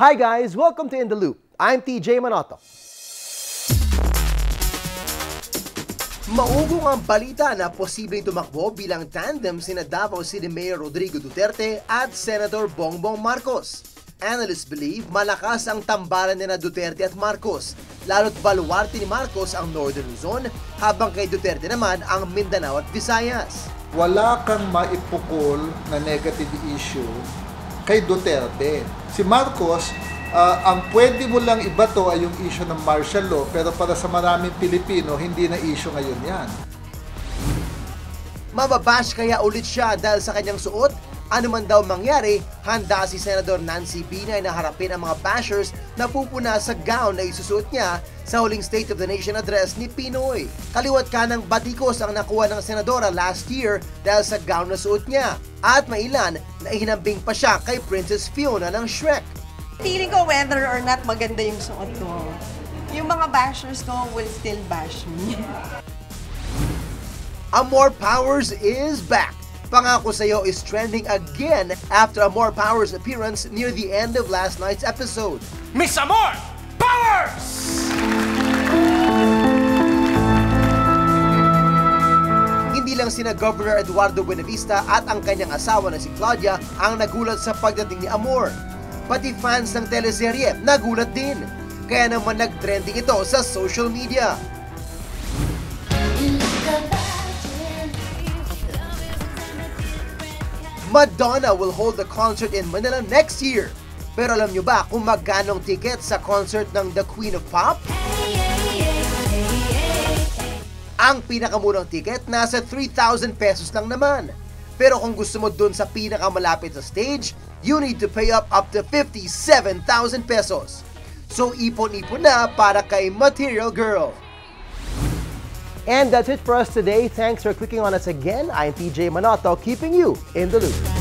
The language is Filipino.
Hi guys! Welcome to In The Loop. I'm TJ Manotoc. Maugong ang balita na posibleng tumakbo bilang tandem sina Davao City Mayor Rodrigo Duterte at Senator Bongbong Marcos. Analysts believe malakas ang tambalan nina Duterte at Marcos, lalo't baluarte ni Marcos ang Northern Luzon, habang kay Duterte naman ang Mindanao at Visayas. Wala kang maipukol na negative issue kay Duterte. Si Marcos, ang pwede mo lang ibato ay yung issue ng martial law, pero para sa maraming Pilipino, hindi na issue ngayon yan. Mababash kaya ulit siya dahil sa kanyang suot? Ano man daw mangyari, handa si Senador Nancy Binay na harapin ang mga bashers na pupuna sa gown na isusuot niya sa huling State of the Nation address ni Pinoy. Kaliwat ka ng batikos ang nakuha ng senadora last year dahil sa gown na suot niya. At mailan na ihinambing pa siya kay Princess Fiona ng Shrek. Feeling ko whether or not maganda yung suot ko, yung mga bashers ko will still bash me. Amor Powers is back! Pangako sa iyo is trending again after Amor Powers' appearance near the end of last night's episode. Miss Amor Powers! Hindi lang sina Governor Eduardo Buenavista at ang kanyang asawa na si Claudia ang nagulat sa pagdating ni Amor. Pati fans ng teleserye nagulat din. Kaya naman nag-trending ito sa social media. Madonna will hold the concert in Manila next year. Pero alam nyo ba kung magkanong ticket sa concert ng The Queen of Pop? Ang pinakamurang ticket nasa 3,000 pesos lang naman. Pero kung gusto mo dun sa pinakamalapit sa stage, you need to pay up to 57,000 pesos. So ipon-ipon na para kay Material Girl. And that's it for us today. Thanks for clicking on us again. I'm TJ Manotoc, keeping you in the loop.